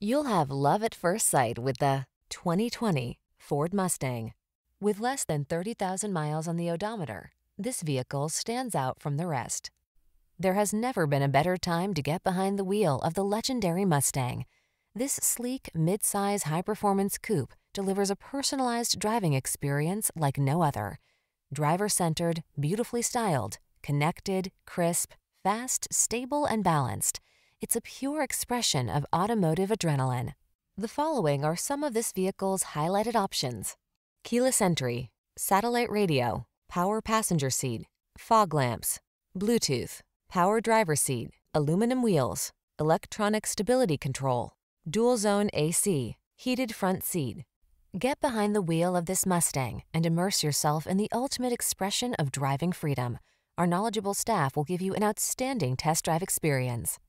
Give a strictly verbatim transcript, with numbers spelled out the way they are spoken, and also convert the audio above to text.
You'll have love at first sight with the twenty twenty Ford Mustang. With less than thirty thousand miles on the odometer, this vehicle stands out from the rest. There has never been a better time to get behind the wheel of the legendary Mustang. This sleek, mid-size, high-performance coupe delivers a personalized driving experience like no other. Driver-centered, beautifully styled, connected, crisp, fast, stable, and balanced. It's a pure expression of automotive adrenaline. The following are some of this vehicle's highlighted options: keyless entry, satellite radio, power passenger seat, fog lamps, Bluetooth, power driver seat, aluminum wheels, electronic stability control, dual zone A C, heated front seat. Get behind the wheel of this Mustang and immerse yourself in the ultimate expression of driving freedom. Our knowledgeable staff will give you an outstanding test drive experience.